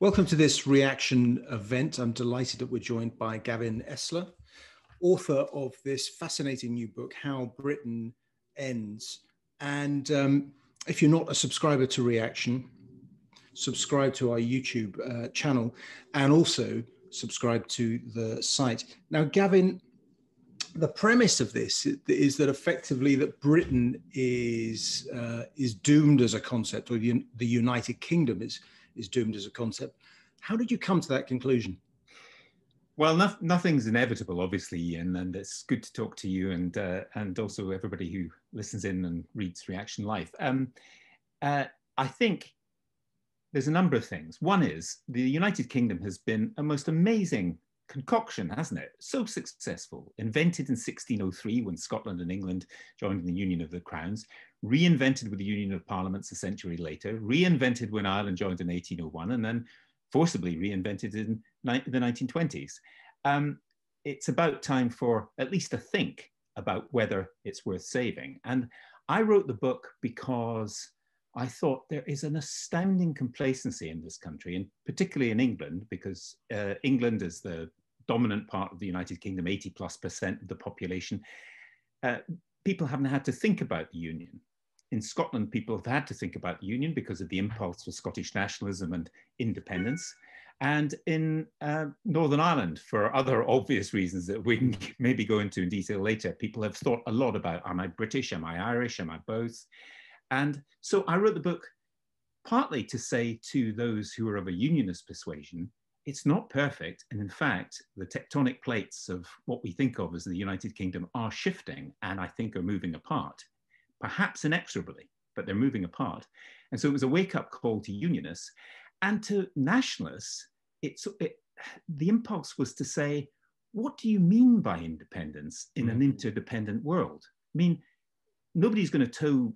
Welcome to this Reaction event. I'm delighted that we're joined by Gavin Esler, author of this fascinating new book, How Britain Ends. And if you're not a subscriber to Reaction, subscribe to our YouTube channel and also subscribe to the site. Now, Gavin, the premise of this is that effectively that Britain is doomed as a concept, or the United Kingdom is doomed as a concept. How did you come to that conclusion? Well, nothing's inevitable, obviously, Iain, and it's good to talk to you and also everybody who listens in and reads Reaction Live. I think there's a number of things. One is the United Kingdom has been a most amazing concoction, hasn't it? So successful, invented in 1603 when Scotland and England joined the Union of the Crowns, reinvented with the Union of Parliaments a century later, reinvented when Ireland joined in 1801, and then forcibly reinvented in the 1920s. It's about time for at least a think about whether it's worth saving. And I wrote the book because I thought there is an astounding complacency in this country, and particularly in England, because England is the dominant part of the United Kingdom, 80+% of the population. People haven't had to think about the union. In Scotland, people have had to think about the union because of the impulse for Scottish nationalism and independence. And in Northern Ireland, for other obvious reasons that we can maybe go into in detail later, people have thought a lot about, am I British, am I Irish, am I both? And so I wrote the book partly to say to those who are of a unionist persuasion, it's not perfect. And in fact, the tectonic plates of what we think of as the United Kingdom are shifting and I think are moving apart, perhaps inexorably, but they're moving apart. And so it was a wake-up call to unionists and to nationalists. The impulse was to say, what do you mean by independence in an interdependent world? I mean, nobody's going to tow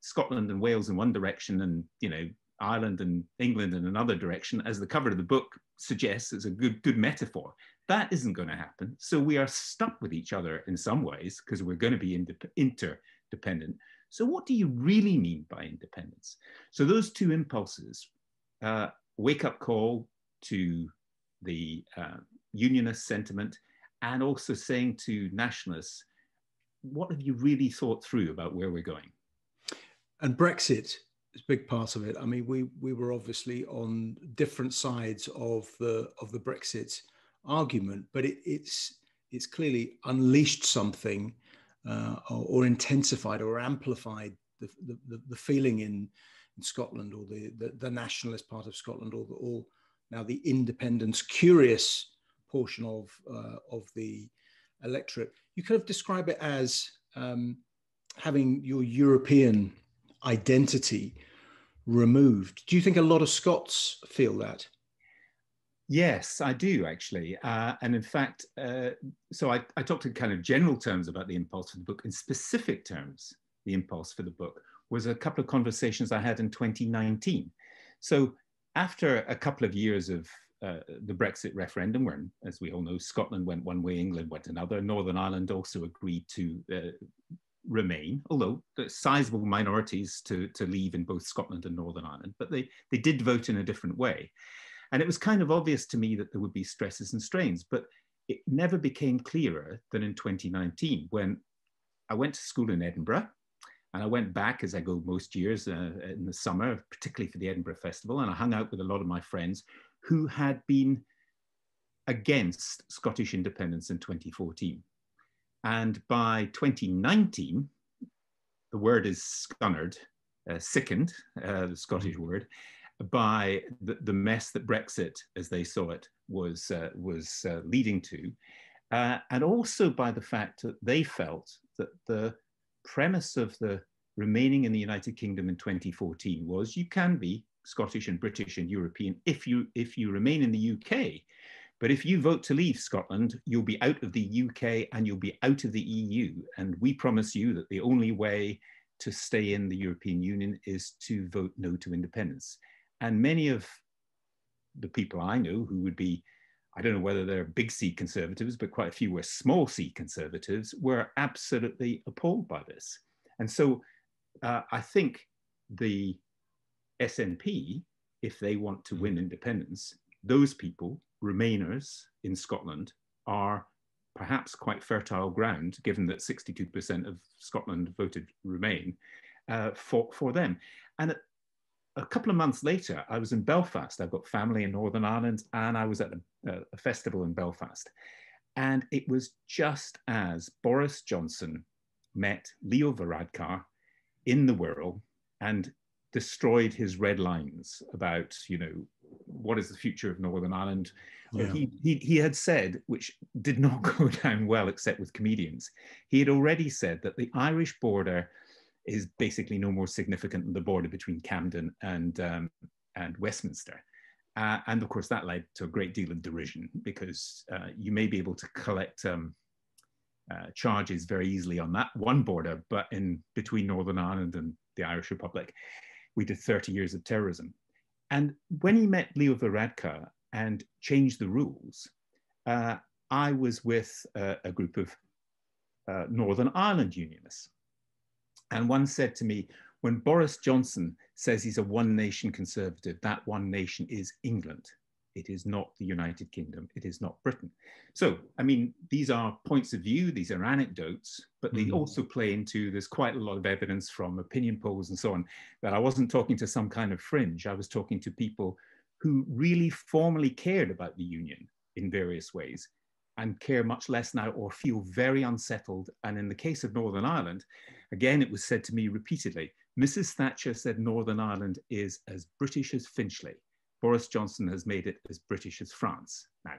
Scotland and Wales in one direction and, you know, Ireland and England in another direction, as the cover of the book suggests, is a good metaphor. That isn't going to happen. So we are stuck with each other in some ways because we're going to be interdependent. So what do you really mean by independence? So those two impulses, wake-up call to the unionist sentiment and also saying to nationalists, what have you really thought through about where we're going? And Brexit is a big part of it. I mean, we were obviously on different sides of the Brexit argument, but it's clearly unleashed something or intensified or amplified the feeling in Scotland, or the nationalist part of Scotland, or now the independence curious portion of the electorate. You could have described it as having your European identity removed. Do you think a lot of Scots feel that? Yes, I do actually. And in fact, so I talked in kind of general terms about the impulse for the book. In specific terms, the impulse for the book was a couple of conversations I had in 2019. So after a couple of years of the Brexit referendum, when, as we all know, Scotland went one way, England went another, Northern Ireland also agreed to remain, although the sizable minorities to leave in both Scotland and Northern Ireland, but they did vote in a different way. And it was kind of obvious to me that there would be stresses and strains, but it never became clearer than in 2019 when I went to school in Edinburgh, and I went back as I go most years in the summer, particularly for the Edinburgh Festival, and I hung out with a lot of my friends who had been against Scottish independence in 2014. And by 2019, the word is scunnered, sickened, the Scottish word, by the mess that Brexit, as they saw it, was leading to. And also by the fact that they felt that the premise of the remaining in the United Kingdom in 2014 was you can be Scottish and British and European if you remain in the UK. But if you vote to leave Scotland, you'll be out of the UK and you'll be out of the EU. And we promise you that the only way to stay in the European Union is to vote no to independence. And many of the people I know who would be, I don't know whether they're big C conservatives, but quite a few were small C conservatives, were absolutely appalled by this. And so I think the SNP if they want to win independence, those people, Remainers in Scotland, are perhaps quite fertile ground, given that 62% of Scotland voted Remain, for them. And a couple of months later, I was in Belfast. I've got family in Northern Ireland, and I was at a festival in Belfast. And it was just as Boris Johnson met Leo Varadkar in the Wirral and destroyed his red lines about, you know, what is the future of Northern Ireland? Yeah. He had said, which did not go down well except with comedians, he had already said that the Irish border is basically no more significant than the border between Camden and Westminster. And of course, that led to a great deal of derision, because you may be able to collect charges very easily on that one border, but in between Northern Ireland and the Irish Republic, we did 30 years of terrorism. And when he met Leo Varadkar and changed the rules, I was with a group of Northern Ireland unionists. And one said to me, when Boris Johnson says he's a one-nation conservative, that one nation is England. It is not the United Kingdom. It is not Britain. So, I mean, these are points of view, these are anecdotes, but they also play into, there's quite a lot of evidence from opinion polls and so on, that I wasn't talking to some kind of fringe. I was talking to people who really formally cared about the union in various ways, and care much less now, or feel very unsettled. And in the case of Northern Ireland, again, it was said to me repeatedly, Mrs. Thatcher said Northern Ireland is as British as Finchley. Boris Johnson has made it as British as France. Now,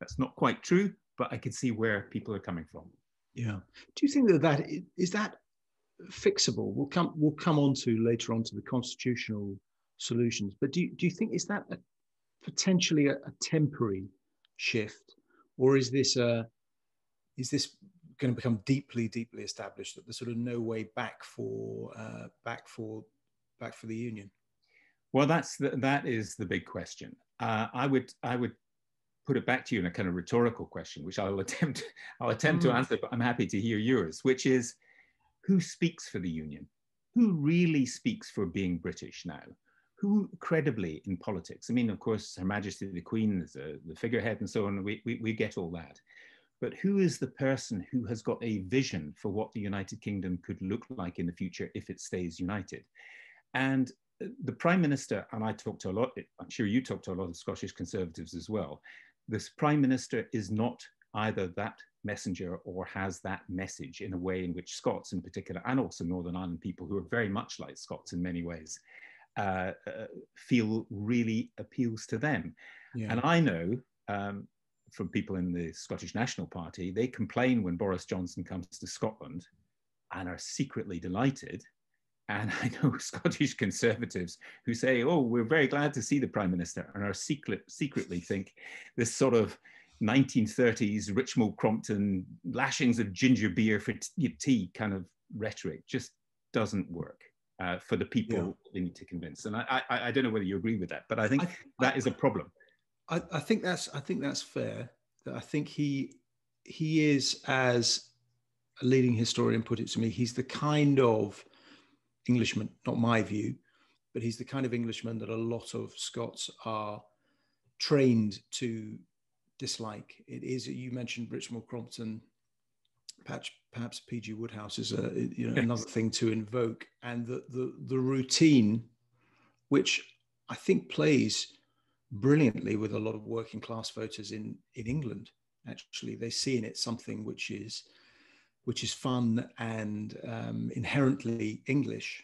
that's not quite true, but I can see where people are coming from. Yeah. Do you think that that is fixable? We'll come on to later on to the constitutional solutions, but do you think, is that potentially a temporary shift, or is this going to become deeply, deeply established, that there's sort of no way back for the union? Well, that is the big question. I would put it back to you in a kind of rhetorical question, which I'll attempt to answer, but I'm happy to hear yours, which is, who speaks for the union? Who really speaks for being British now? Who credibly in politics? I mean, of course, Her Majesty the Queen is the figurehead and so on, we get all that. But who is the person who has got a vision for what the United Kingdom could look like in the future if it stays united? And the Prime Minister, and I talk to a lot, I'm sure you talk to a lot of Scottish Conservatives as well, this Prime Minister is not either that messenger or has that message in a way in which Scots in particular, and also Northern Ireland people who are very much like Scots in many ways, feel really appeals to them. Yeah. And I know from people in the Scottish National Party, they complain when Boris Johnson comes to Scotland and are secretly delighted. And I know Scottish Conservatives who say, oh, we're very glad to see the Prime Minister, and are secretly think this sort of 1930s Richmal Crompton lashings of ginger beer for tea kind of rhetoric just doesn't work for the people they need to convince. And I don't know whether you agree with that, but I think that is a problem. I think that's fair. That I think he is, as a leading historian put it to me, he's the kind of Englishman, not my view, but he's the kind of Englishman that a lot of Scots are trained to dislike. It is, you mentioned Richmal Crompton, perhaps P.G. Wodehouse is another thing to invoke, and the routine, which I think plays brilliantly with a lot of working class voters in England. Actually, they see in it something which is fun and inherently English,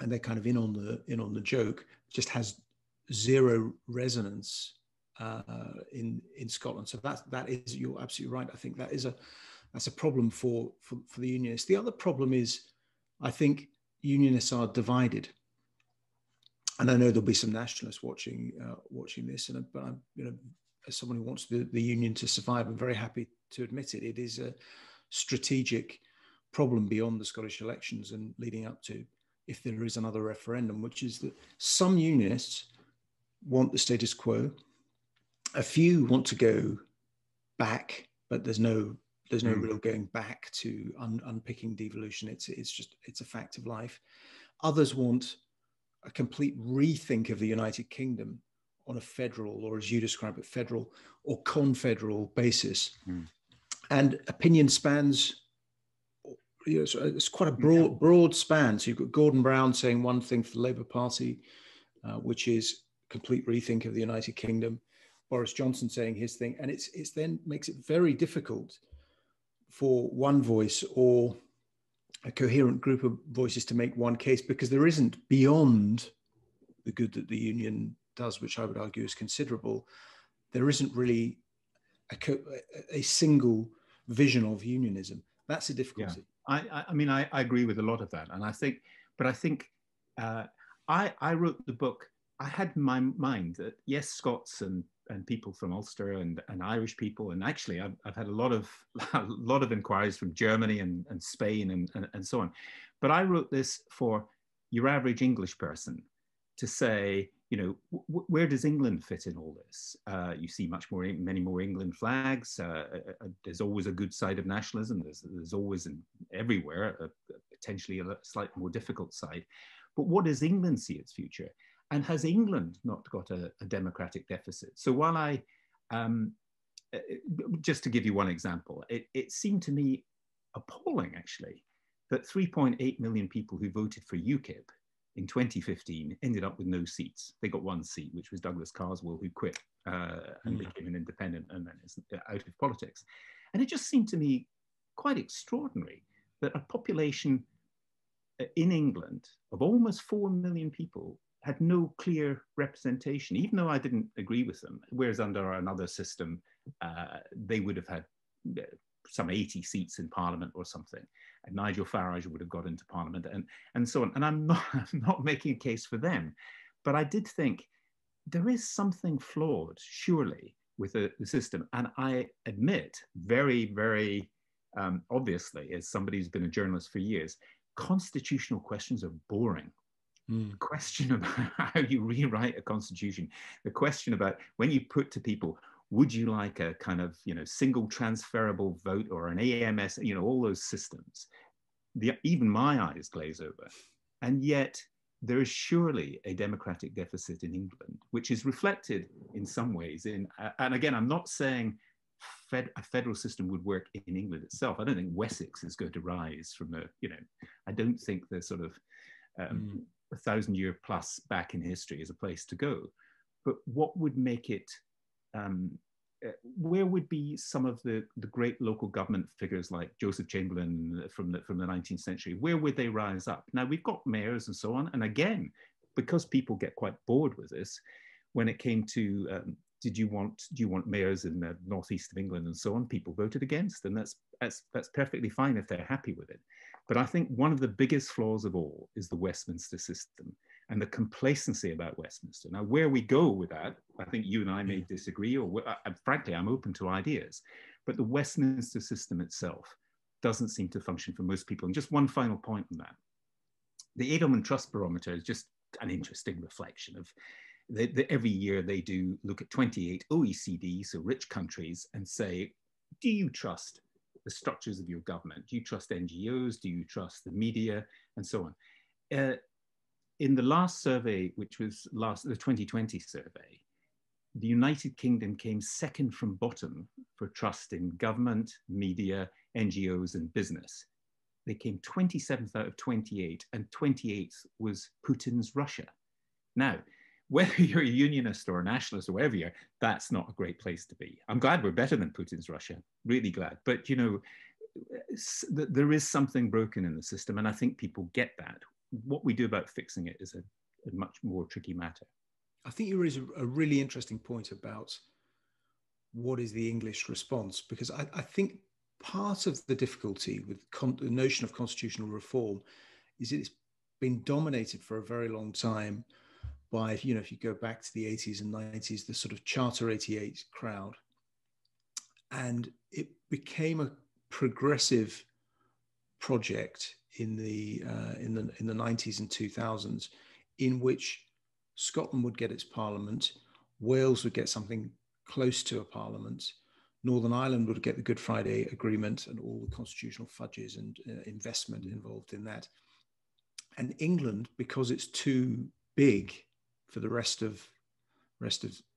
and they're kind of in on the joke. It just has zero resonance in Scotland. So that is, you're absolutely right. I think that's a problem for the unionists. The other problem is, I think unionists are divided, and I know there'll be some nationalists watching this. But I'm, as someone who wants the union to survive, I'm very happy to admit it. It is a strategic problem beyond the Scottish elections and leading up to, if there is another referendum, which is that some unionists want the status quo, a few want to go back, but there's no real going back to unpicking devolution. It's just a fact of life. Others want a complete rethink of the United Kingdom on a federal, or as you describe it, federal or confederal basis. Mm. And opinion spans, you know, so it's quite a broad span. So you've got Gordon Brown saying one thing for the Labour Party, which is complete rethink of the United Kingdom. Boris Johnson saying his thing. And it's then makes it very difficult for one voice or a coherent group of voices to make one case, because there isn't, beyond the good that the union does, which I would argue is considerable, there isn't really a single vision of unionism. That's a difficulty. Yeah. I mean, I agree with a lot of that. And I think, but I think I wrote the book, I had in my mind that yes, Scots and people from Ulster and Irish people, and actually I've had a lot of inquiries from Germany and Spain and so on. But I wrote this for your average English person to say, you know, where does England fit in all this? You see many more England flags. There's always a good side of nationalism. There's always everywhere potentially a slightly more difficult side. But what does England see its future? And has England not got a democratic deficit? So while I, just to give you one example, it seemed to me appalling actually that 3.8 million people who voted for UKIP in 2015 ended up with no seats. They got one seat, which was Douglas Carswell, who quit and became an independent and then is out of politics. And it just seemed to me quite extraordinary that a population in England of almost 4 million people had no clear representation, even though I didn't agree with them. Whereas under another system, they would have had some 80 seats in Parliament or something, and Nigel Farage would have got into Parliament and so on. And I'm not making a case for them, but I did think there is something flawed, surely, with the system. And I admit very, very obviously, as somebody who's been a journalist for years, constitutional questions are boring. The question about how you rewrite a constitution, the question about when you put to people, would you like a kind of, you know, single transferable vote or an AMS, you know, all those systems, even my eyes glaze over. And yet there is surely a democratic deficit in England, which is reflected in some ways in, and again, I'm not saying a federal system would work in England itself. I don't think Wessex is going to rise from the, you know, I don't think the sort of, a 1,000-year plus back in history is a place to go. But what would make it, where would be some of the great local government figures like Joseph Chamberlain from the 19th century, where would they rise up? Now we've got mayors and so on. And again, because people get quite bored with this, when it came to, do you want mayors in the northeast of England and so on, people voted against, and that's perfectly fine if they're happy with it. But I think one of the biggest flaws of all is the Westminster system and the complacency about Westminster. Now, where we go with that, I think you and I may disagree, or frankly, I'm open to ideas, but the Westminster system itself doesn't seem to function for most people. And just one final point on that. The Edelman Trust Barometer is just an interesting reflection of every year they do look at 28 OECD, so rich countries, and say, do you trust the structures of your government? Do you trust NGOs? Do you trust the media? And so on. In the last survey, which was the 2020 survey, the United Kingdom came second from bottom for trust in government, media, NGOs, and business. They came 27th out of 28, and 28th was Putin's Russia. Now, whether you're a unionist or a nationalist or whatever you are, that's not a great place to be. I'm glad we're better than Putin's Russia, really glad. But, you know, there is something broken in the system, and I think people get that. What we do about fixing it is a much more tricky matter. I think you raise a really interesting point about what is the English response, because I think part of the difficulty with the notion of constitutional reform is it's been dominated for a very long time by, you know, if you go back to the 80s and 90s, the sort of Charter 88 crowd. And it became a progressive project in the 90s and 2000s, in which Scotland would get its parliament, Wales would get something close to a parliament, Northern Ireland would get the Good Friday Agreement and all the constitutional fudges and investment involved in that. And England, because it's too big for the rest of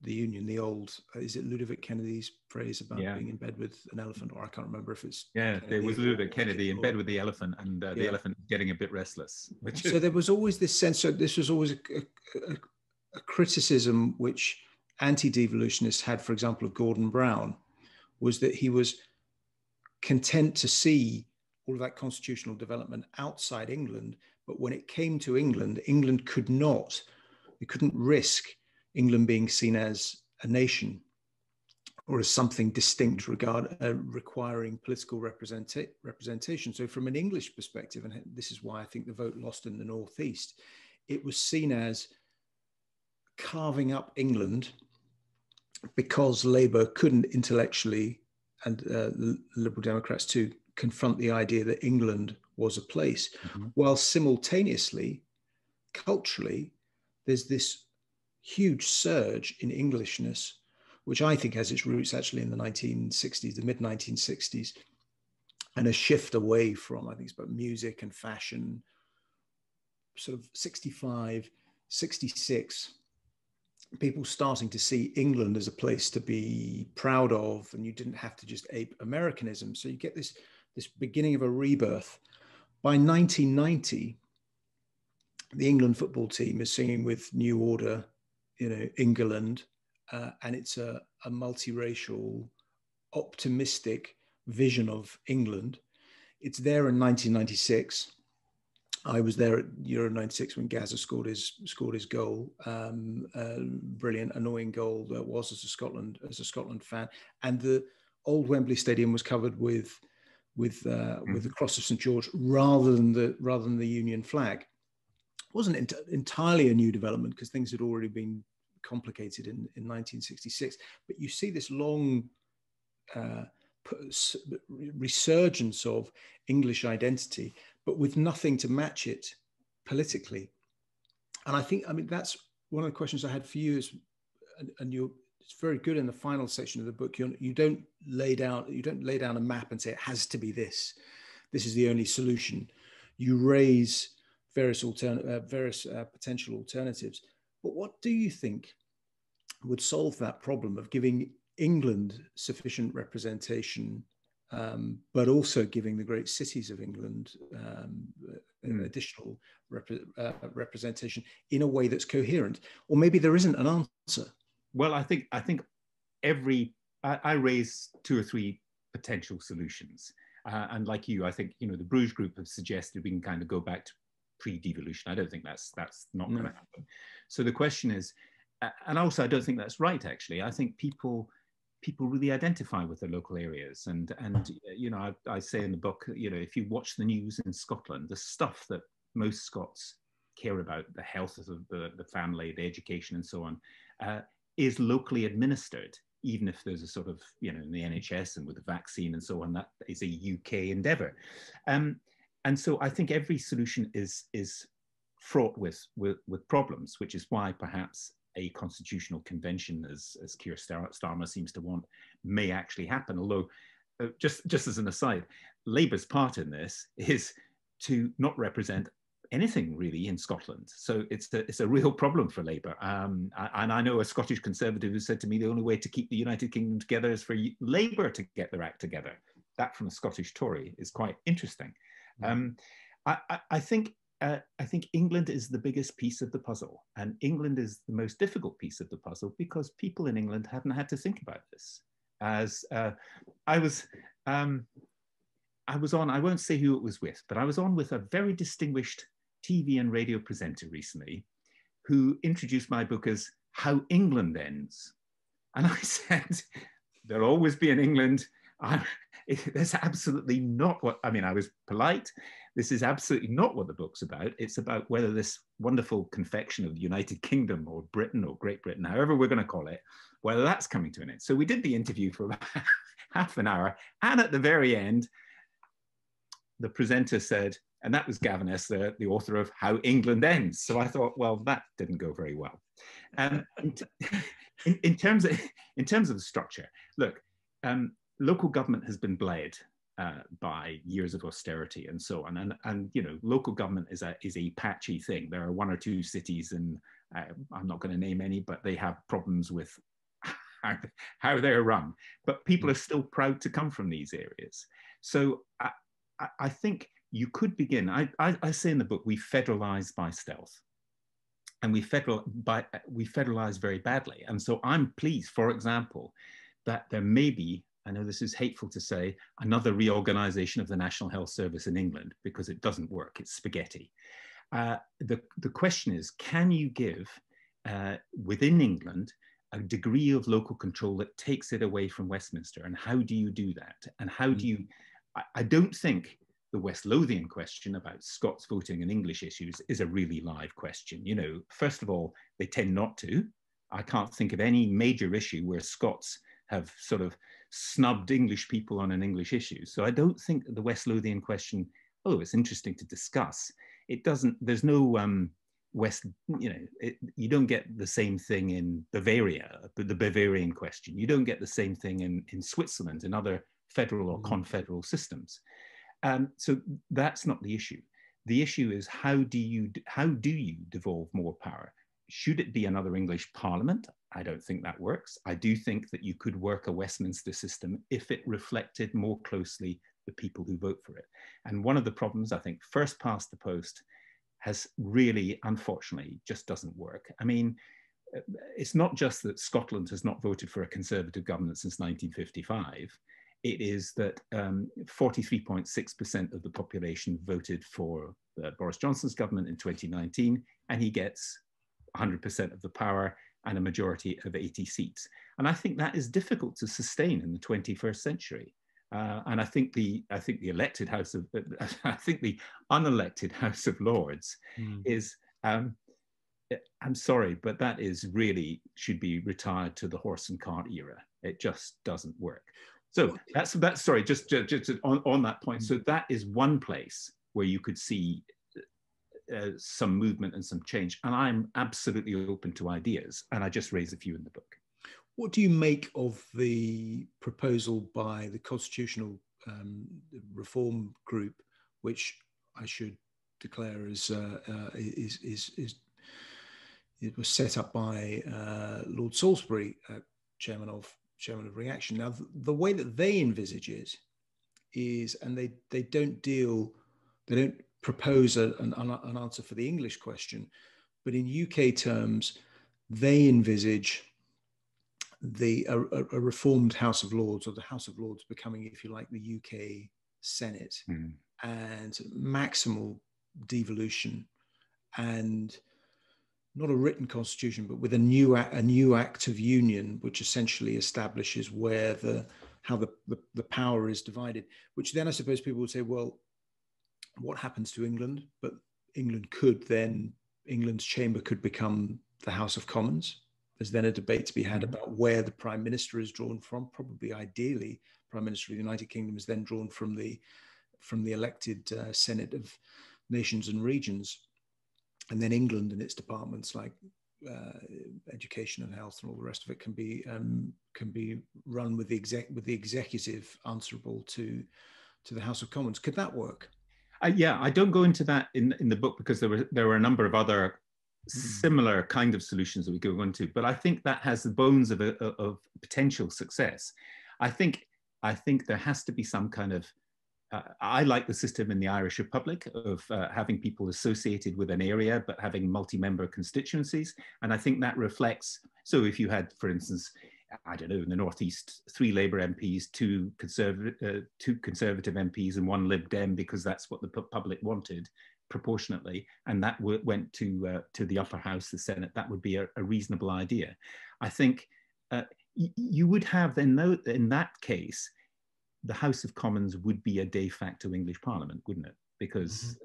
the union. The old, is it Ludovic Kennedy's phrase about being in bed with an elephant, or I can't remember if it's Kennedy. It was Ludovic Kennedy, in bed with the elephant, and the elephant getting a bit restless. So there was always this sense that this was always a criticism which anti-devolutionists had, for example, of Gordon Brown, was that he was content to see all of that constitutional development outside England, but when it came to England, England could not, we couldn't risk England being seen as a nation or as something distinct requiring political representation. So from an English perspective, and this is why I think the vote lost in the Northeast, it was seen as carving up England because Labour couldn't intellectually, and the Liberal Democrats too, confront the idea that England was a place. Mm-hmm. While simultaneously, culturally, there's this huge surge in Englishness, which I think has its roots actually in the 1960s, the mid-1960s, and a shift away from, I think it's about music and fashion, sort of 65, 66, people starting to see England as a place to be proud of, and you didn't have to just ape Americanism. So you get this beginning of a rebirth. By 1990, the England football team is singing with New Order, you know, England, and it's a multiracial, optimistic vision of England. It's there in 1996. I was there at Euro 96 when Gazza scored his goal. Brilliant, annoying goal that was, as a Scotland fan. And the old Wembley Stadium was covered with the cross of St George rather than the Union flag. It wasn't entirely a new development, because things had already been complicated in 1966. But you see this long resurgence of English identity, but with nothing to match it politically. And I think, I mean, that's one of the questions I had for you is, and you're, it's very good in the final section of the book, you don't lay down a map and say, it has to be this. This is the only solution. You raise various potential alternatives. But what do you think would solve that problem of giving England sufficient representation, but also giving the great cities of England an additional representation in a way that's coherent? Or maybe there isn't an answer. Well, I think I raise two or three potential solutions, and like you, I think, you know, the Bruges group have suggested we can kind of go back to pre-devolution. I don't think that's not going to happen. So the question is, and also I don't think that's right. Actually, I think people really identify with their local areas, and you know, I say in the book, you know, if you watch the news in Scotland, the stuff that most Scots care about, the health of the family, the education, and so on, is locally administered. Even if there's a sort of, you know, in the NHS and with the vaccine and so on, that is a UK endeavour. And so I think every solution is fraught with problems, which is why perhaps a constitutional convention, as Keir Starmer seems to want, may actually happen. Although, just as an aside, Labour's part in this is to not represent anything really in Scotland. So it's a real problem for Labour. And I know a Scottish Conservative who said to me, the only way to keep the United Kingdom together is for Labour to get their act together. That from a Scottish Tory is quite interesting. I think England is the biggest piece of the puzzle, and England is the most difficult piece of the puzzle because people in England haven't had to think about this. As I was on, I won't say who it was with, but I was on with a very distinguished TV and radio presenter recently, who introduced my book as How England Ends, and I said, there'll always be an England. That's absolutely not what, I mean, I was polite. This is absolutely not what the book's about. It's about whether this wonderful confection of the United Kingdom or Britain or Great Britain, however we're going to call it, whether that's coming to an end. So we did the interview for about half an hour. And at the very end, the presenter said, and that was Gavin Esler, the author of How England Ends. So I thought, well, that didn't go very well. In terms of the structure, look, local government has been bled by years of austerity and so on. And you know, local government is a patchy thing. There are one or two cities, and I'm not going to name any, but they have problems with how they're run. But people are still proud to come from these areas. So I think you could begin. I say in the book, we federalize by stealth, and we federalize very badly. And so I'm pleased, for example, that there may be, I know this is hateful to say, another reorganization of the National Health Service in England, because it doesn't work, it's spaghetti. The question is, can you give within England a degree of local control that takes it away from Westminster? And how do you do that? And how do you, I don't think the West Lothian question about Scots voting and English issues is a really live question. You know, first of all, they tend not to. I can't think of any major issue where Scots have sort of snubbed English people on an English issue. So I don't think that the West Lothian question, oh, it's interesting to discuss. It doesn't, there's no West, you know, you don't get the same thing in Bavaria, the Bavarian question. You don't get the same thing in Switzerland and other federal or confederal systems. So that's not the issue. The issue is how do you devolve more power? Should it be another English parliament? I don't think that works. I do think that you could work a Westminster system if it reflected more closely the people who vote for it. And one of the problems, I think, first past the post has really, unfortunately, just doesn't work. I mean, it's not just that Scotland has not voted for a Conservative government since 1955. It is that 43.6% of the population voted for Boris Johnson's government in 2019, and he gets 100% of the power and a majority of 80 seats. And I think that is difficult to sustain in the 21st century. And I think the unelected House of Lords is, I'm sorry, but that is really, should be retired to the horse and cart era. It just doesn't work. So that's sorry, just on that point. So that is one place where you could see some movement and some change. And I'm absolutely open to ideas. And I just raise a few in the book. What do you make of the proposal by the Constitutional Reform Group, which I should declare it was set up by Lord Salisbury, chairman of Reaction. Now, the way that they envisage it is, and they don't propose an answer for the English question, but in UK terms, they envisage a reformed House of Lords, or the House of Lords becoming, if you like, the UK Senate, and maximal devolution, and not a written constitution, but with a new act of union, which essentially establishes where how the power is divided. Which then I suppose people would say, well, what happens to England? But England's chamber could become the House of Commons. There's then a debate to be had about where the Prime Minister is drawn from. Probably ideally, Prime Minister of the United Kingdom is then drawn from the elected Senate of Nations and Regions, and then England and its departments like education and health and all the rest of it can be run with the executive answerable to the House of Commons. Could that work? Yeah, I don't go into that in the book, because there were a number of other similar kind of solutions that we go into, but I think that has the bones of a potential success. I think there has to be some kind of. I like the system in the Irish Republic of having people associated with an area, but having multi-member constituencies, and I think that reflects. So if you had, for instance, I don't know, in the Northeast, 3 Labour MPs, 2 Conservative MPs and 1 Lib Dem, because that's what the public wanted proportionately. And that went to the upper house, the Senate. That would be a reasonable idea. I think you would have then, in that case, the House of Commons would be a de facto English parliament, wouldn't it? Because,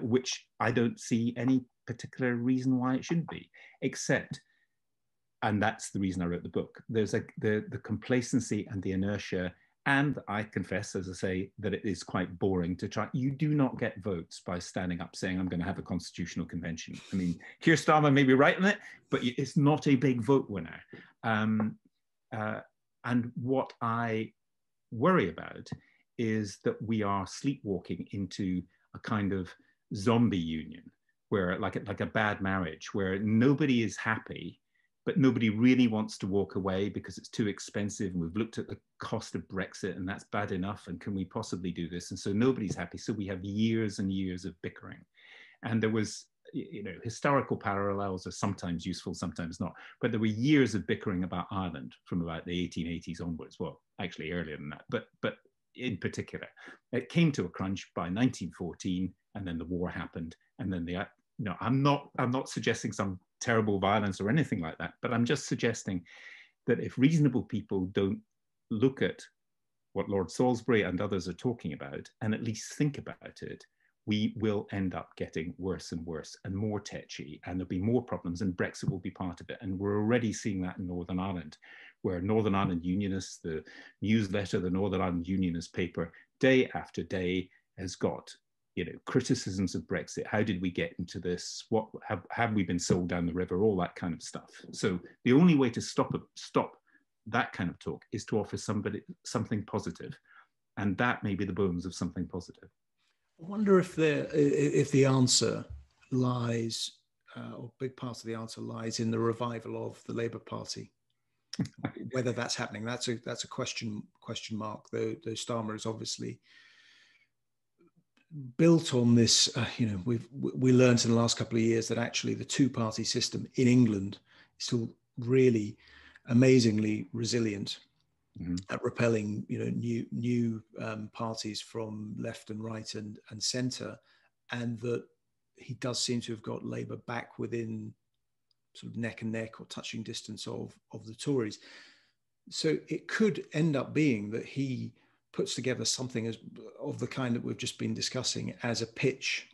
which I don't see any particular reason why it shouldn't be, except. And that's the reason I wrote the book. There's the complacency and the inertia. And I confess, as I say, that it is quite boring to try. You do not get votes by standing up saying, I'm going to have a constitutional convention. I mean, Keir Starmer may be right on it, but it's not a big vote winner. And what I worry about is that we are sleepwalking into a kind of zombie union, where like a bad marriage, where nobody is happy, but nobody really wants to walk away because it's too expensive. And we've looked at the cost of Brexit and that's bad enough. And can we possibly do this? And so nobody's happy. So we have years and years of bickering. And there was, you know, historical parallels are sometimes useful, sometimes not. But there were years of bickering about Ireland from about the 1880s onwards. Well, actually earlier than that, but in particular, it came to a crunch by 1914, and then the war happened. And then the, you know, I'm not suggesting some terrible violence or anything like that, but I'm just suggesting that if reasonable people don't look at what Lord Salisbury and others are talking about and at least think about it, we will end up getting worse and worse and more tetchy, and there'll be more problems, and Brexit will be part of it. And we're already seeing that in Northern Ireland, where Northern Ireland Unionists, the newsletter, the Northern Ireland Unionist paper, day after day has got, you know, criticisms of Brexit. How did we get into this? What have we been sold down the river? All that kind of stuff. So the only way to stop that kind of talk is to offer somebody something positive, and that may be the bones of something positive. I wonder if the answer lies, or a big part of the answer lies in the revival of the Labour Party. Whether that's happening, that's a question mark. Though Starmer is obviously built on this, you know, we learned in the last couple of years that actually the two-party system in England is still really amazingly resilient at repelling, you know, new parties from left and right and centre, and that he does seem to have got Labour back within sort of neck and neck or touching distance of the Tories. So it could end up being that he puts together something of the kind that we've just been discussing as a pitch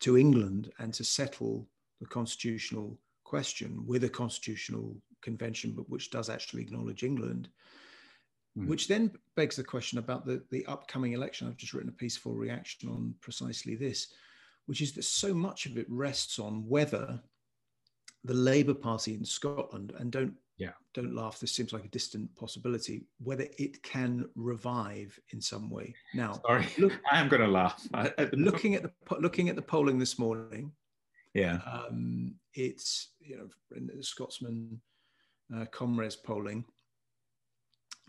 to England, and to settle the constitutional question with a constitutional convention, but which does actually acknowledge England, which then begs the question about the upcoming election. I've just written a piece for Reaction on precisely this, which is that so much of it rests on whether the Labour Party in Scotland, and don't laugh, this seems like a distant possibility, whether it can revive in some way. Now, sorry, I am going to laugh. Looking at the polling this morning, it's, you know, in the Scotsman Comres polling,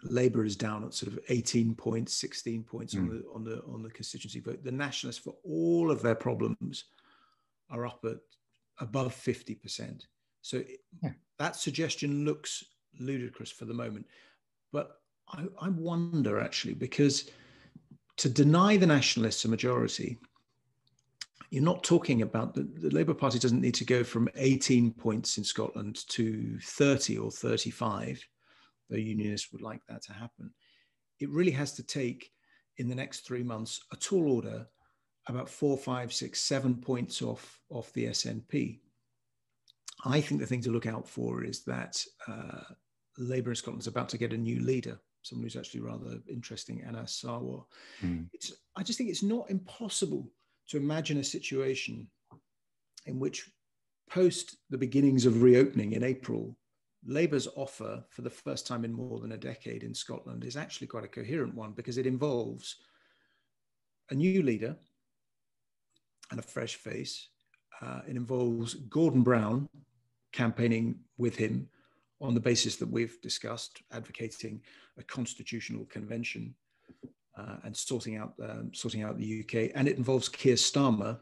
Labour is down at sort of 18 points, 16 points on the constituency vote. The Nationalists, for all of their problems, are up at above 50%. So that suggestion looks ludicrous for the moment, but I wonder actually, because to deny the Nationalists a majority, you're not talking about the Labour Party doesn't need to go from 18 points in Scotland to 30 or 35, though Unionists would like that to happen. It really has to take, in the next 3 months, a tall order, about 4, 5, 6, 7 points off the SNP. I think the thing to look out for is that Labour in Scotland is about to get a new leader, someone who's actually rather interesting, Anas Sarwar. I just think it's not impossible to imagine a situation in which, post the beginnings of reopening in April, Labour's offer for the first time in more than a decade in Scotland is actually quite a coherent one, because it involves a new leader and a fresh face. It involves Gordon Brown campaigning with him on the basis that we've discussed, advocating a constitutional convention and sorting out the UK. And it involves Keir Starmer,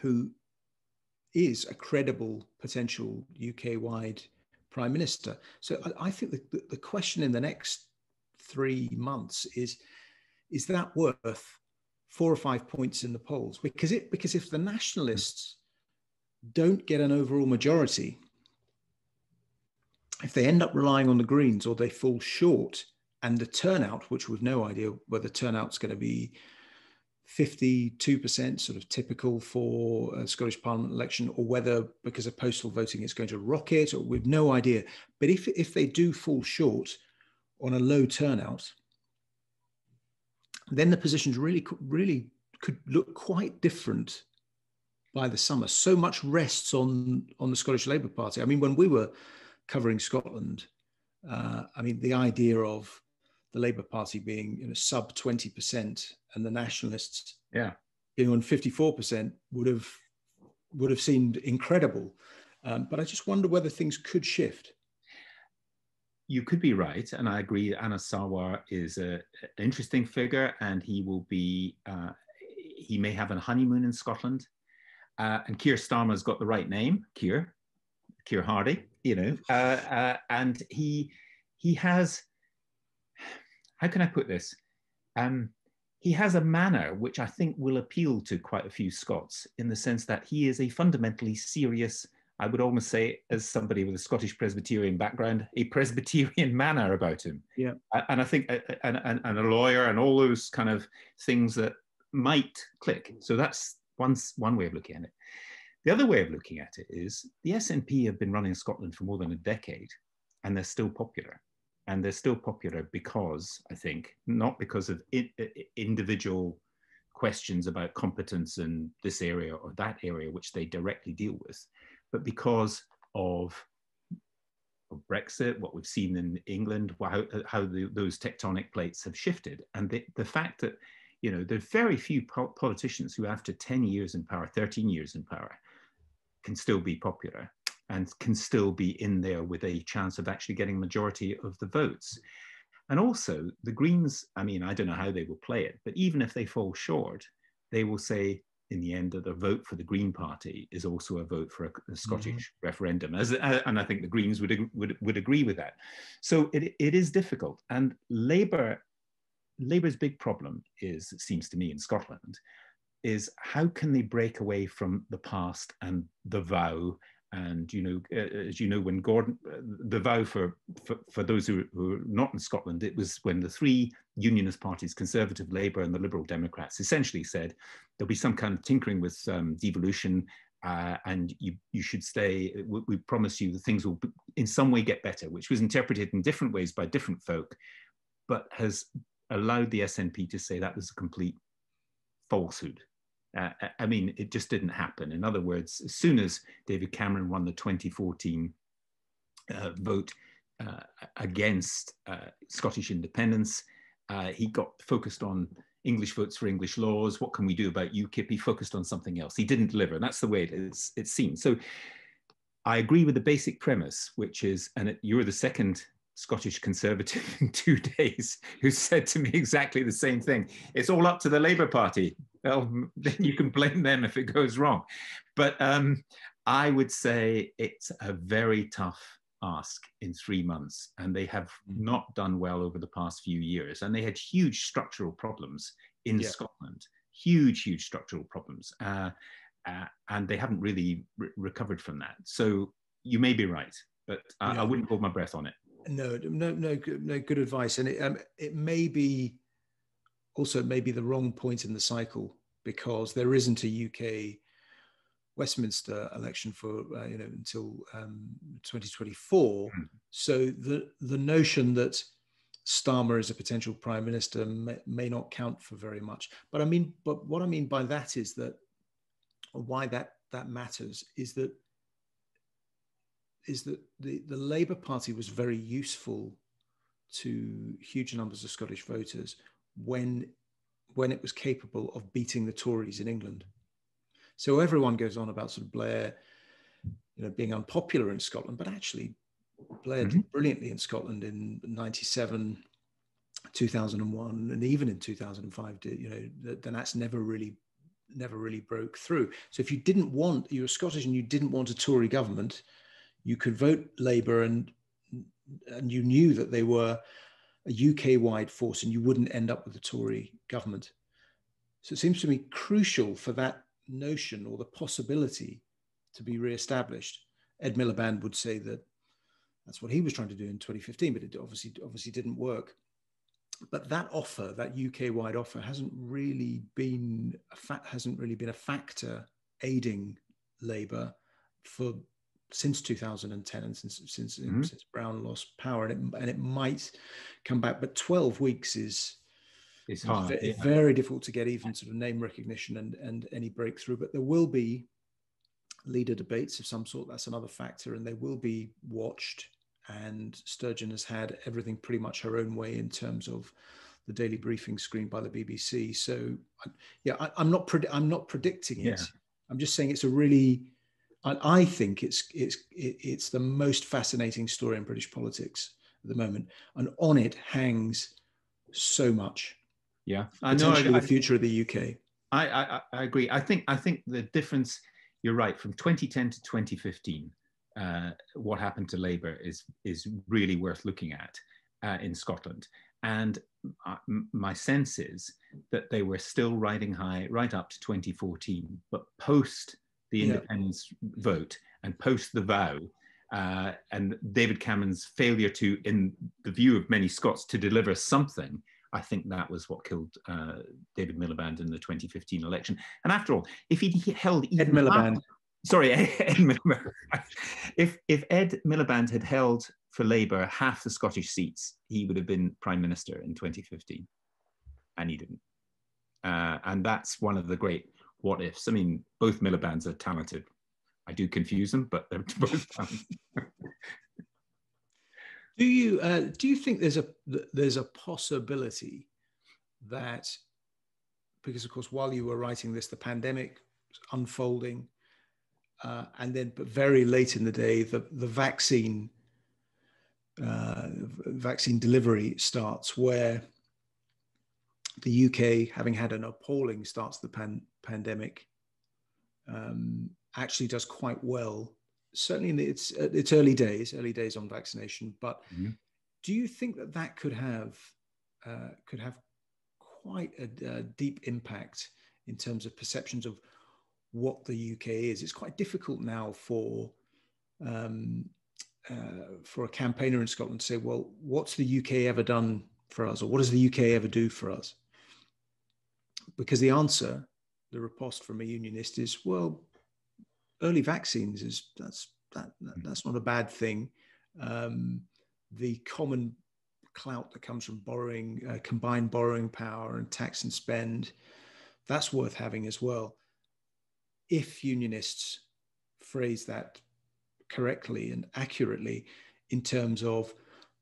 who is a credible potential UK-wide prime minister. So I think the question in the next 3 months is that worth 4 or 5 points in the polls? Because if the Nationalists don't get an overall majority, if they end up relying on the Greens or they fall short, and the turnout, which we've no idea whether turnout's going to be 52%, sort of typical for a Scottish Parliament election, or whether because of postal voting it's going to rocket, or we've no idea. But if they do fall short on a low turnout, then the positions really could look quite different by the summer. So much rests on the Scottish Labour Party. I mean, when we were covering Scotland, I mean, the idea of the Labour Party being sub 20% and the Nationalists being on 54% would have seemed incredible. But I just wonder whether things could shift. You could be right, and I agree. Anas Sarwar is an interesting figure, and he will be. He may have a honeymoon in Scotland, and Keir Starmer's got the right name, Keir Hardie, and he has. How can I put this? He has a manner which I think will appeal to quite a few Scots, in the sense that he is a fundamentally serious. I would almost say, as somebody with a Scottish Presbyterian background, a Presbyterian manner about him. Yeah. And I think, and a lawyer and all those kind of things that might click. So that's one way of looking at it. The other way of looking at it is the SNP have been running Scotland for more than a decade, and they're still popular. And they're still popular because, I think, not because of individual questions about competence in this area or that area, which they directly deal with, but because of Brexit, what we've seen in England, how those tectonic plates have shifted. And the fact that, there are very few politicians who, after 10 years in power, 13 years in power, can still be popular and can still be in there with a chance of actually getting a majority of the votes. And also the Greens, I don't know how they will play it, but even if they fall short, they will say, in the end, that a vote for the Green Party is also a vote for a Scottish referendum, and I think the Greens would agree with that. So it is difficult, and Labour's big problem is, it seems to me, in Scotland, is how can they break away from the past and the vow, and as you know, when Gordon, the vow for those who are not in Scotland, it was when the three Unionist parties, Conservative, Labour and the Liberal Democrats, essentially said there'll be some kind of tinkering with devolution, and you should stay, we promise you that things will in some way get better, which was interpreted in different ways by different folk, but has allowed the SNP to say that was a complete falsehood. It just didn't happen. In other words, as soon as David Cameron won the 2014 vote against Scottish independence, he got focused on English votes for English laws. What can we do about UKIP? He focused on something else. He didn't deliver. And that's the way it seems. So I agree with the basic premise, which is, and you're the second Scottish Conservative in 2 days who said to me exactly the same thing. It's all up to the Labour Party. Well, then you can blame them if it goes wrong. But I would say it's a very tough ask in 3 months, and they have not done well over the past few years. And they had huge structural problems in Scotland, huge structural problems. And they haven't really recovered from that. So you may be right, but I wouldn't hold my breath on it. No, good advice. And it may be also maybe the wrong point in the cycle, because there isn't a UK Westminster election for until 2024. So the notion that Starmer is a potential prime minister may not count for very much. But what I mean by that is that, or why that matters, is that the Labour Party was very useful to huge numbers of Scottish voters when it was capable of beating the Tories in England. So everyone goes on about sort of Blair, being unpopular in Scotland, but actually Blair did brilliantly in Scotland in 97, 2001, and even in 2005. Then that's never really broke through. So if you were Scottish and you didn't want a Tory government, you could vote Labour, and you knew that they were a UK-wide force and you wouldn't end up with a Tory government. So it seems to me crucial for that notion or the possibility to be re-established. Ed Miliband would say that that's what he was trying to do in 2015, but it obviously didn't work. But that offer, that UK-wide offer, hasn't really been a factor aiding Labour for since 2010 and since Brown lost power, and it might come back, but 12 weeks is hard. It's very difficult to get even sort of name recognition and any breakthrough, but there will be leader debates of some sort. That's another factor, and they will be watched and Sturgeon has had everything pretty much her own way in terms of the daily briefing screened by the BBC. So yeah, I'm not predicting it. Yeah. I'm just saying it's a really, I think it's the most fascinating story in British politics at the moment, and on it hangs so much. Yeah, I know. The future of the UK. I agree. I think the difference, you're right, from 2010 to 2015, what happened to Labour is really worth looking at in Scotland. And my sense is that they were still riding high right up to 2014, but post the independence vote and post the vow, and David Cameron's failure to, in the view of many Scots, to deliver something, I think that was what killed David Miliband in the 2015 election. And after all, if he'd held Ed Miliband, Ed Miliband. If Ed Miliband had held for Labour half the Scottish seats, he would have been Prime Minister in 2015, and he didn't. And that's one of the great what ifs. I mean, both Milibands are talented. I do confuse them, but they're both talented. Do you think there's a possibility that, because of course while you were writing this, the pandemic unfolding, and then but very late in the day the vaccine delivery starts, where the UK, having had an appalling start to the pandemic, actually does quite well, certainly in its early days on vaccination. But do you think that could have quite a deep impact in terms of perceptions of what the UK is? It's quite difficult now for a campaigner in Scotland to say, well, what's the UK ever done for us, or what does the UK ever do for us? Because the answer, the riposte from a unionist is, well, early vaccines that's not a bad thing. The common clout that comes from borrowing, combined borrowing power and tax and spend, that's worth having as well. If unionists phrase that correctly and accurately in terms of,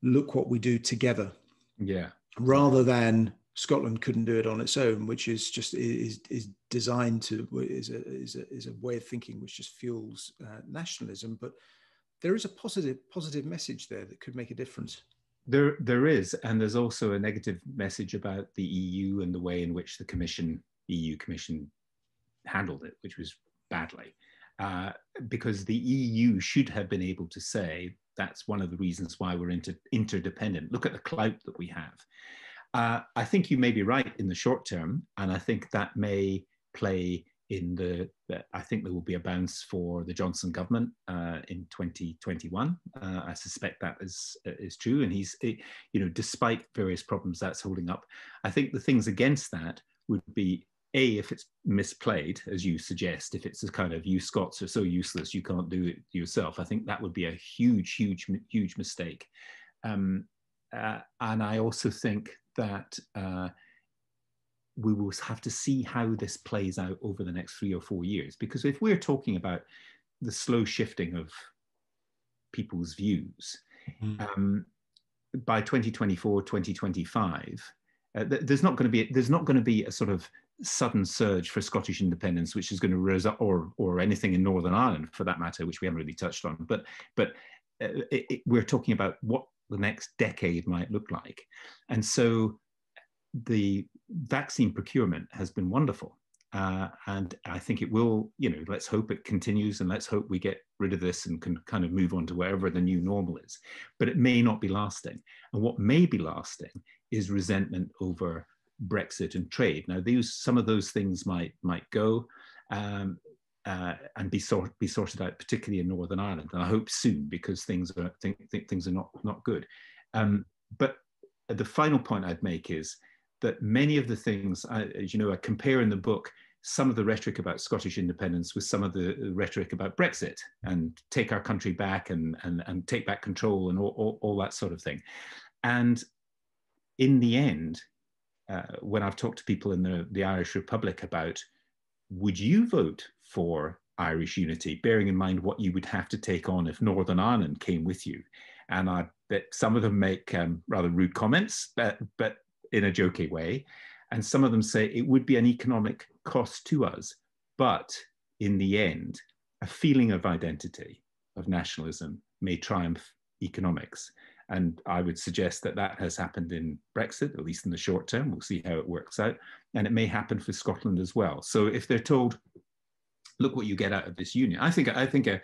look what we do together, rather than Scotland couldn't do it on its own, which is just is designed to is a way of thinking which just fuels nationalism. But there is a positive message there that could make a difference. There is, and there's also a negative message about the EU and the way in which the EU Commission handled it, which was badly, because the EU should have been able to say, that's one of the reasons why we're interdependent. Look at the clout that we have. I think you may be right in the short term, and I think that may play in I think there will be a bounce for the Johnson government in 2021. I suspect that is true, and despite various problems, that's holding up. I think the things against that would be, A, if it's misplayed, as you suggest, if it's a kind of, you Scots are so useless, you can't do it yourself. I think that would be a huge mistake. And I also think that we will have to see how this plays out over the next 3 or 4 years, because if we're talking about the slow shifting of people's views, by 2024, 2025, there's not going to be a sort of sudden surge for Scottish independence, which is going to result, or anything in Northern Ireland for that matter, which we haven't really touched on. But we're talking about what the next decade might look like. And so the vaccine procurement has been wonderful. And I think it will, let's hope it continues, and let's hope we get rid of this and can kind of move on to wherever the new normal is. But it may not be lasting. And what may be lasting is resentment over Brexit and trade. Now, some of those things might go and be sorted out, particularly in Northern Ireland, and I hope soon, because things are not good. But the final point I'd make is that many of the things, I compare in the book some of the rhetoric about Scottish independence with some of the rhetoric about Brexit and take our country back and take back control and all that sort of thing. And in the end, when I've talked to people in the Irish Republic about, would you vote for Irish unity, bearing in mind what you would have to take on if Northern Ireland came with you? and I bet some of them make rather rude comments, but in a jokey way, and some of them say it would be an economic cost to us, but in the end, a feeling of identity, of nationalism, may triumph economics. And I would suggest that that has happened in Brexit, at least in the short term. We'll see how it works out. And it may happen for Scotland as well. So if they're told, look what you get out of this union, I think a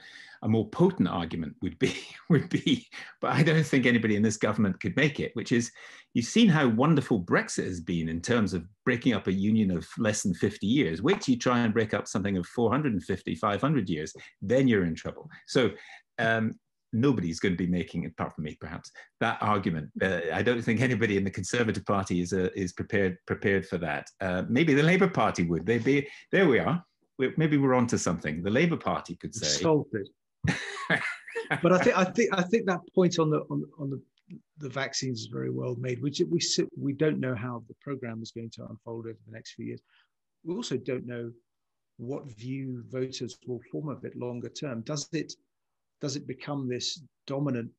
more potent argument would be, but I don't think anybody in this government could make it, which is, you've seen how wonderful Brexit has been in terms of breaking up a union of less than 50 years. Wait till you try and break up something of 450, 500 years, then you're in trouble. So nobody's going to be making, apart from me perhaps, that argument. I don't think anybody in the Conservative Party is prepared for that. Maybe the Labour Party would. They'd be, there we are. Maybe we're onto something. The Labour Party could say. Salted. But I think that point on the vaccines is very well made. Which we don't know how the programme is going to unfold over the next few years. We also don't know what view voters will form of it longer term. Does it become this dominant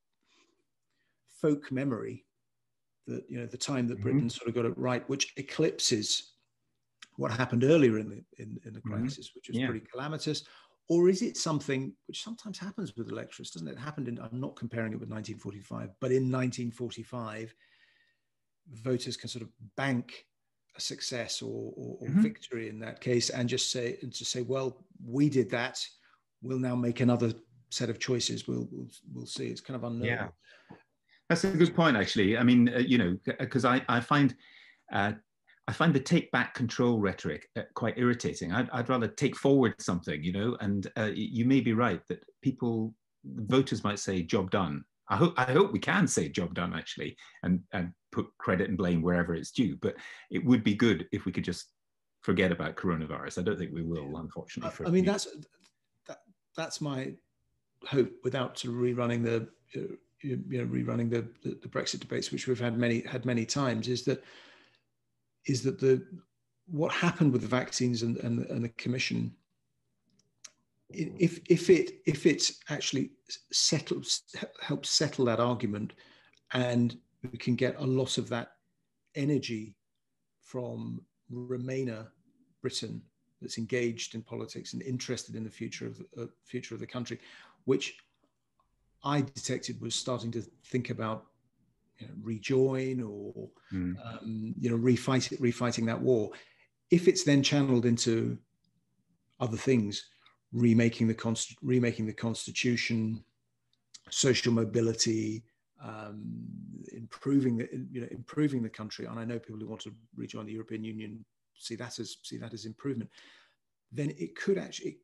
folk memory that, you know, the time that Britain sort of got it right, which eclipses what happened earlier in the crisis, which was pretty calamitous? Or is it something which sometimes happens with elections, doesn't it? It happened in, I'm not comparing it with 1945, but in 1945, voters can sort of bank a success or victory in that case, and just say, well, we did that. We'll now make another set of choices. We'll see. It's kind of unknown. Yeah, that's a good point, actually. I mean, you know, because I find the take back control rhetoric quite irritating. I'd rather take forward something, you know. And you may be right that voters might say job done. I hope we can say job done, actually, and put credit and blame wherever it's due. But it would be good if we could just forget about coronavirus. I don't think we will, unfortunately. I mean, that's my hope, without sort of rerunning the Brexit debates, which we've had many times, is that what happened with the vaccines and the commission, if it's actually helps settle that argument, and we can get a lot of that energy from Remainer Britain that's engaged in politics and interested in the future of the country, which I detected was starting to think about, you know, rejoin or you know, refighting that war. If it's then channeled into other things, remaking the constitution, social mobility, improving the country, and I know people who want to rejoin the European Union see that as improvement, then it could actually,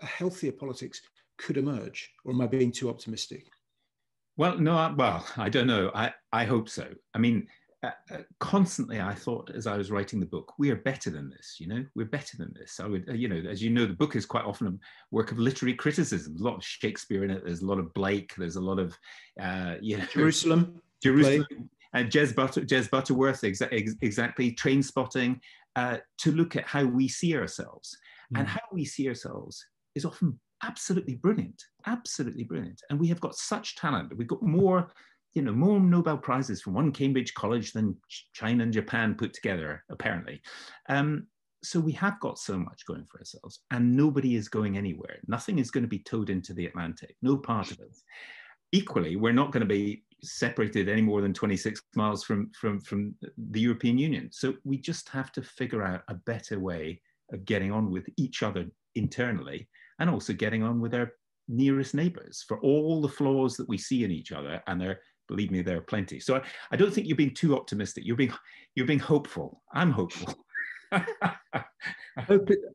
a healthier politics could emerge. Or am I being too optimistic? Well, no, I don't know. I hope so. I mean, constantly I thought, as I was writing the book, we are better than this, you know, we're better than this. I would, you know, as you know, the book is quite often a work of literary criticism. A lot of Shakespeare in it. There's a lot of Blake. There's a lot of, you know, Jerusalem, Blake. And Jez Butterworth, exactly, Train Spotting, to look at how we see ourselves. And how we see ourselves is often absolutely brilliant. And we have got such talent. We've got more Nobel Prizes from one Cambridge college than China and Japan put together, apparently. So we have got so much going for ourselves, and nobody is going anywhere. Nothing is going to be towed into the Atlantic, no part of it. Equally, we're not going to be separated any more than 26 miles from the European Union. So we just have to figure out a better way of getting on with each other internally, and also getting on with our nearest neighbours, for all the flaws that we see in each other. And there, believe me, there are plenty. So I don't think you're being too optimistic. You're being hopeful. I'm hopeful.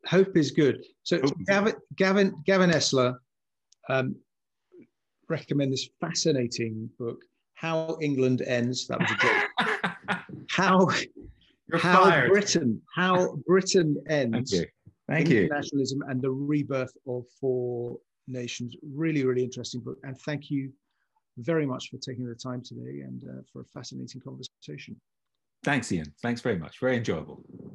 Hope is good. So Gavin Esler, recommend this fascinating book, How England Ends. That was a joke. How Britain Ends. Thank you. Nationalism and the Rebirth of Four Nations. Really, really interesting book. And thank you very much for taking the time today and for a fascinating conversation. Thanks, Ian. Thanks very much. Very enjoyable.